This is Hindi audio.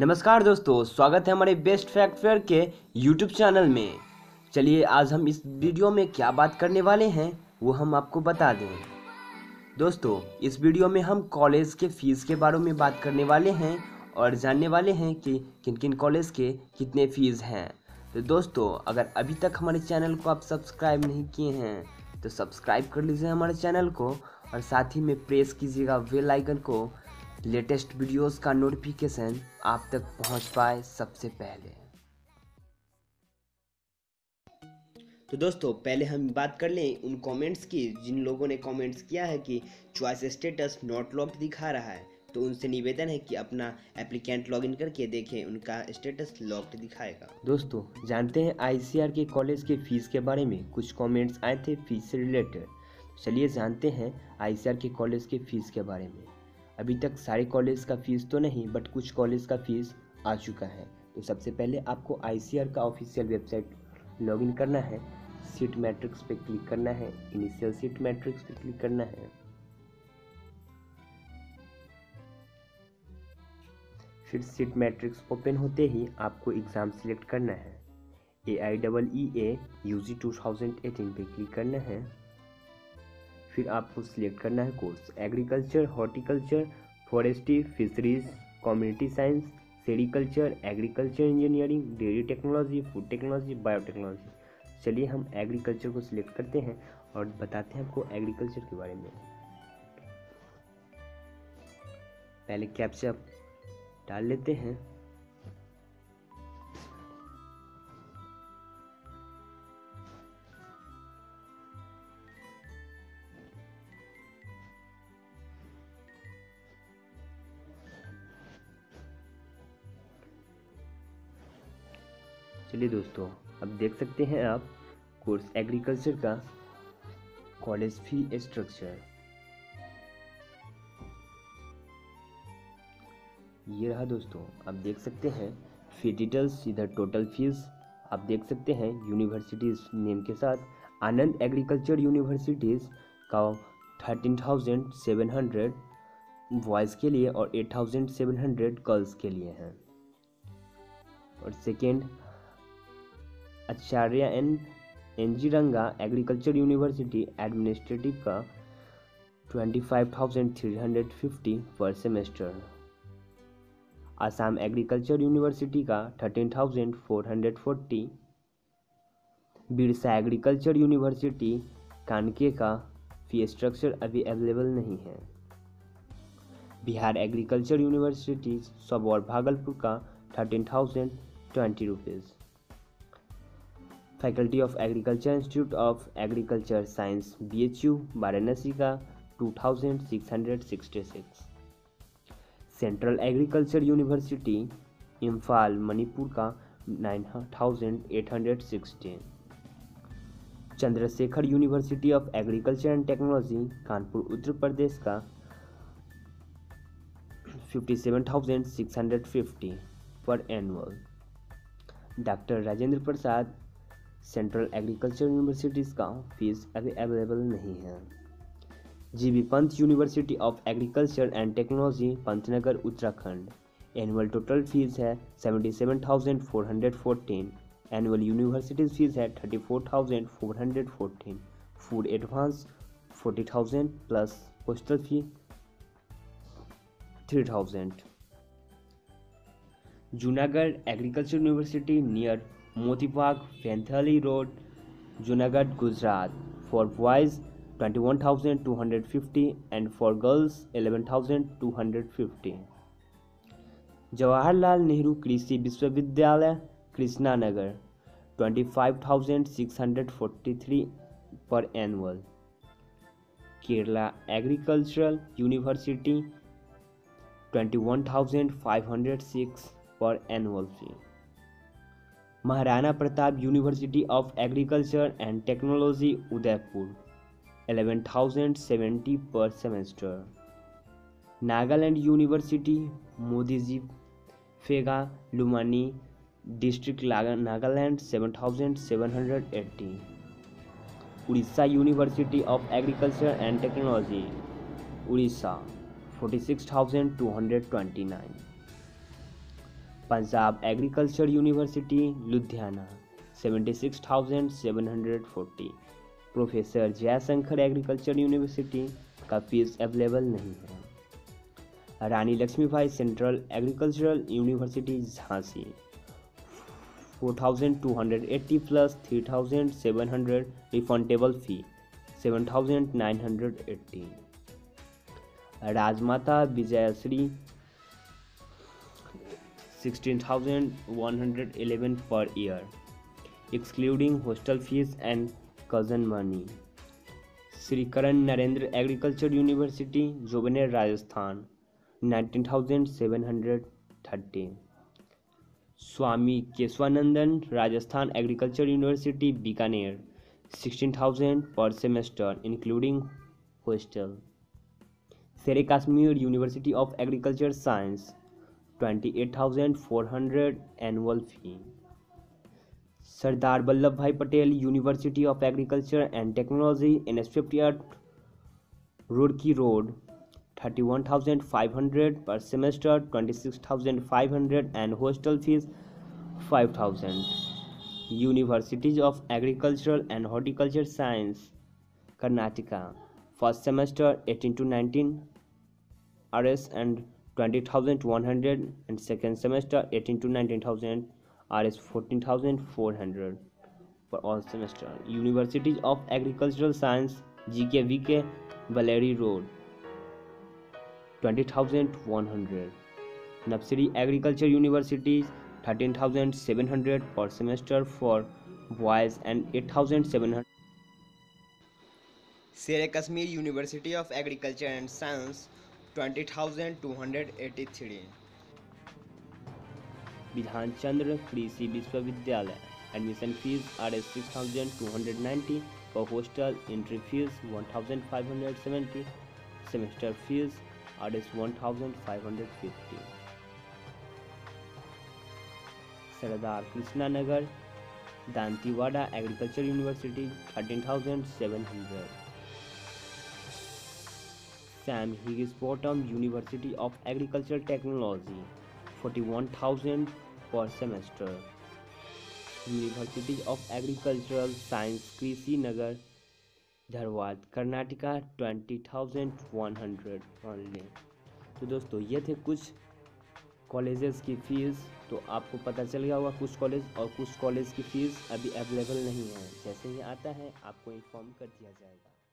नमस्कार दोस्तों, स्वागत है हमारे बेस्ट फैक्ट फेयर के यूट्यूब चैनल में। चलिए आज हम इस वीडियो में क्या बात करने वाले हैं वो हम आपको बता दें। दोस्तों इस वीडियो में हम कॉलेज के फीस के बारे में बात करने वाले हैं और जानने वाले हैं कि किन किन कॉलेज के कितने फीस हैं। तो दोस्तों अगर अभी तक हमारे चैनल को आप सब्सक्राइब नहीं किए हैं तो सब्सक्राइब कर लीजिए हमारे चैनल को और साथ ही में प्रेस कीजिएगा बेल आइकन को, लेटेस्ट वीडियोस का नोटिफिकेशन आप तक पहुंच पाए सबसे पहले। तो दोस्तों पहले हम बात कर लें उन कमेंट्स की जिन लोगों ने कमेंट्स किया है कि चॉइस स्टेटस नॉट लॉक्ड दिखा रहा है, तो उनसे निवेदन है कि अपना एप्लीकेंट लॉगिन करके देखें, उनका स्टेटस लॉक्ड दिखाएगा। दोस्तों जानते हैं ICAR के कॉलेज के फीस के बारे में कुछ कॉमेंट्स आए थे फीस से रिलेटेड। चलिए जानते हैं ICAR के कॉलेज के फीस के बारे में। अभी तक सारे कॉलेज का फीस तो नहीं बट कुछ कॉलेज का फीस आ चुका है। तो सबसे पहले आपको ICAR का ऑफिशियल वेबसाइट लॉगिन करना है, सीट मैट्रिक्स पे क्लिक करना है, इनिशियल सीट मैट्रिक्स पे क्लिक करना है, फिर सीट मैट्रिक्स ओपन होते ही आपको एग्ज़ाम सिलेक्ट करना है, AIEEA UG 2018 पे क्लिक करना है, फिर आपको सिलेक्ट करना है course agriculture, horticulture, forestry, fisheries, community science, sericulture, agriculture engineering, dairy technology, food technology, biotechnology. चलिए हम एग्रीकल्चर को सिलेक्ट करते हैं और बताते हैं आपको एग्रीकल्चर के बारे में। पहले कैप्चा डाल लेते हैं। चलिए दोस्तों अब देख सकते हैं आप कोर्स एग्रीकल्चर का कॉलेज फी स्ट्रक्चर, ये रहा दोस्तों। आप देख सकते हैं फी डिटेल्स, इधर टोटल फीस आप देख सकते हैं यूनिवर्सिटीज़ नेम के साथ। आनंद एग्रीकल्चर यूनिवर्सिटीज़ का 13,700 बॉयज़ के लिए और 8,700 गर्ल्स के लिए हैं। और second Acharya N G Ranga agriculture university administrative का 25,350 पर सेमेस्टर। असम एग्रीकल्चर यूनिवर्सिटी का 13,440। बिरसा एग्रीकल्चर यूनिवर्सिटी कानके का फी स्ट्रक्चर अभी अवेलेबल नहीं है। बिहार एग्रीकल्चर यूनिवर्सिटी सब और भागलपुर का 13,020 rupees. Faculty of agriculture institute of agriculture science BHU Varanasi का 2,666। Central agriculture university Imphal Manipur का 9,816। Chandrashekhar university of agriculture and technology Kanpur Uttar Pradesh का 57,650 पर annual. Doctor Rajendra Prasad central agriculture universities का फीस अभी अवेलेबल नहीं है। GB Pant university of agriculture and technology Pantnagar Uttarakhand, annual total fees है 77,414। एनुअल यूनिवर्सिटीज़ फीस है 34,414। Food advance 40,000 plus hostel fee 3,000। Junagadh agriculture university near Motibag Vanthali road Junagadh Gujarat, for boys 21,250 and for girls 11,250। Jawaharlal Nehru कृषि विश्वविद्यालय कृष्णानगर 25,643 पर annual. Kerala agricultural university 21,506 per annual fee. Maharana Pratap university of agriculture and technology Udaipur 11,070 per semester. Nagaland university Modiji फेगा Lumami district Nagaland 7,780। Orissa university of agriculture and technology Orissa 46,229। Punjab agriculture university Ludhiana 76,740। Professor Jayashankar agriculture university का फीस अवेलेबल नहीं है। Rani Lakshmibai central agricultural university Jhansi 4,280 plus 3,700 refundable fee 7,980। Rajmata Vijayshri 16,111 per year excluding hostel fees and caution money. Shri Karan Narendra agriculture university Jobner Rajasthan 19,730। Swami Keshavanandan Rajasthan agriculture university Bikaner 16,000 per semester including hostel. Sher e Kashmir university of agriculture science 28,400 annual fee. Sardar Vallabh Bhai Patel university of agriculture and technology NH-58 Roorkee road 31,500 per semester 26,500 and hostel fees 5,000। Universities of agricultural and horticulture science Karnataka first semester 18 to 19 RS and 20,100 and second semester 18 to 19,000 RS 14,400 पर all semester. Universities of agricultural science GK VK Bellary road 20,100। Navsari agriculture universities 13,700 per semester for boys and 8,700। Sher e Kashmir university of agriculture and science 20,283। Bidhanchandra Krishi Vishwavidyalaya admission fees RS 6,290 और hostel entry fees 1,570 semester fees RS 1,550। Sardar Krishnanagar Dantiwada agriculture university 13,700। Sam Higginbottom university of agriculture technology 41,000 per semester. University of agricultural science Krishi Nagar Dharwad Karnataka 20,100 only. तो दोस्तों ये थे कुछ कॉलेजेस की फ़ीस, तो आपको पता चल गया होगा कुछ कॉलेज और कुछ कॉलेज की फ़ीस अभी अवेलेबल नहीं है। जैसे ही आता है आपको इन्फॉर्म कर दिया जाएगा।